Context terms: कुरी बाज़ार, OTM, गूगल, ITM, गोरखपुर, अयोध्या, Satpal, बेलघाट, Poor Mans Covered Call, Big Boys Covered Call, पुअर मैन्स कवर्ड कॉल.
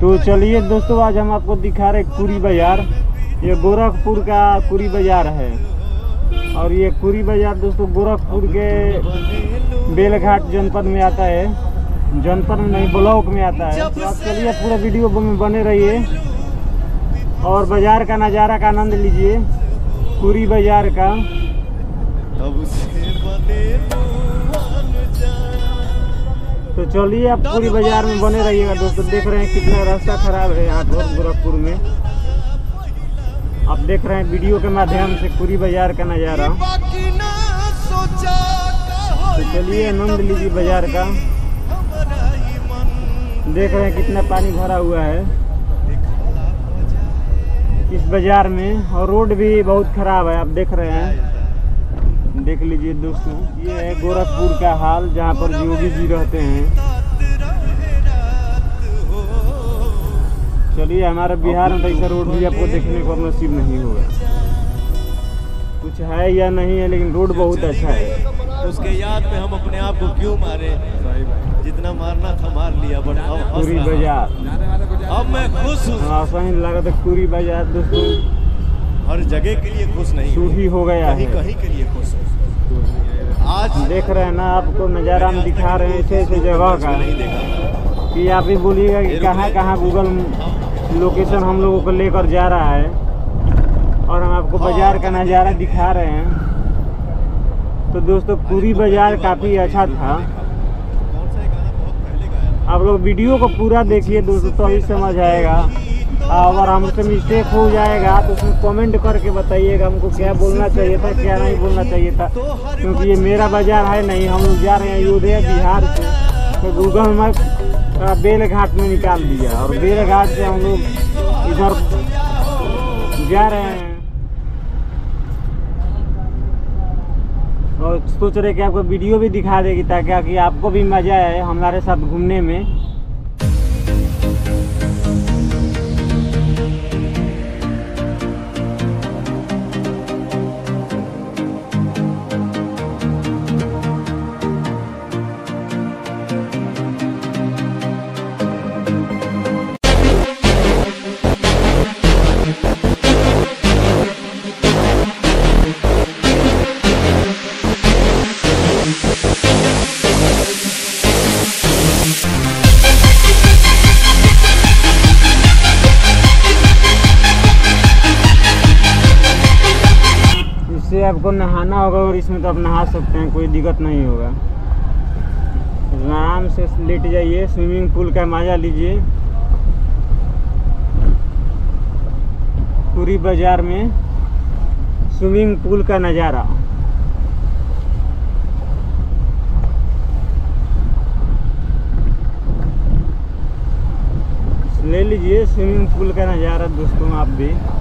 तो चलिए दोस्तों, आज हम आपको दिखा रहे कुरी बाज़ार। ये गोरखपुर का कुरी बाज़ार है और ये कुरी बाज़ार दोस्तों गोरखपुर के बेलघाट जनपद में आता है, जनपद नहीं ब्लॉक में आता है। तो आप चलिए पूरा वीडियो में बने रहिए और बाज़ार का नज़ारा का आनंद लीजिए कुरी बाज़ार का। तो चलिए आप पूरी बाज़ार में बने रहिएगा दोस्तों। देख रहे हैं कितना रास्ता खराब है यहाँ पर गोरखपुर में। आप देख रहे हैं वीडियो के माध्यम से पूरी बाज़ार का नज़ारा। तो चलिए आनंद लीजिए बाज़ार का। देख रहे हैं कितना पानी भरा हुआ है इस बाज़ार में और रोड भी बहुत खराब है। आप देख रहे हैं, देख लीजिए दोस्तों, ये है गोरखपुर का हाल जहाँ पर योगी जी रहते हैं। चलिए हमारे बिहार में तो ऐसा रोड भी आपको देखने को नसीब नहीं होगा। कुछ है या नहीं है, लेकिन रोड बहुत अच्छा है। उसके याद में हम अपने आप को क्यों मारे, जितना मारना था मार लिया। बट कुरी बाज़ार अब मैं खुश हूँ। हाँ, सही लगा था कुरी बाज़ार दोस्तों। हर जगह के लिए खुश नहीं, सूही हो गया है, कहीं के लिए खुश। आज देख रहे हैं ना, आपको नज़ारा हम दिखा रहे हैं ऐसे जगह का कि आप भी बोलिएगा कि कहाँ कहाँ गूगल लोकेशन हम लोगों को लेकर जा रहा है और हम आपको बाज़ार का नज़ारा दिखा रहे हैं। तो दोस्तों कुरी बाज़ार काफ़ी अच्छा था। आप लोग वीडियो को पूरा देखिए दोस्तों, तभी समझ आएगा। और हमसे मिस्टेक हो जाएगा तो उसमें कमेंट करके बताइएगा हमको क्या बोलना चाहिए था, क्या नहीं बोलना चाहिए था। क्योंकि ये मेरा बाज़ार है नहीं, हम लोग जा रहे हैं अयोध्या बिहार से। तो गूगल मैप बेलघाट में निकाल दिया और बेलघाट से हम लोग इधर जा रहे हैं और सोच रहे कि आपको वीडियो भी दिखा देगी ताकि आपको भी मज़ा आए हमारे साथ घूमने में। आपको नहाना होगा और इसमें तो आप नहा सकते हैं, कोई दिक्कत नहीं होगा। आराम से लेट जाइए, स्विमिंग पूल का मजा लीजिए कुरी बाज़ार में। स्विमिंग पूल का नज़ारा ले लीजिए, स्विमिंग पूल का नज़ारा दोस्तों आप भी।